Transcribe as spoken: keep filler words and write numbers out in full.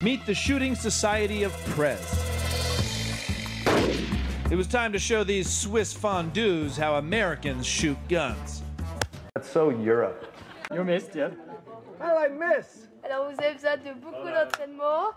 Meet the Shooting Society of Cres. It was time to show these Swiss fondues how Americans shoot guns. That's so Europe. You missed, yeah? How did I miss? Alors vous avez besoin de beaucoup d'entraînement.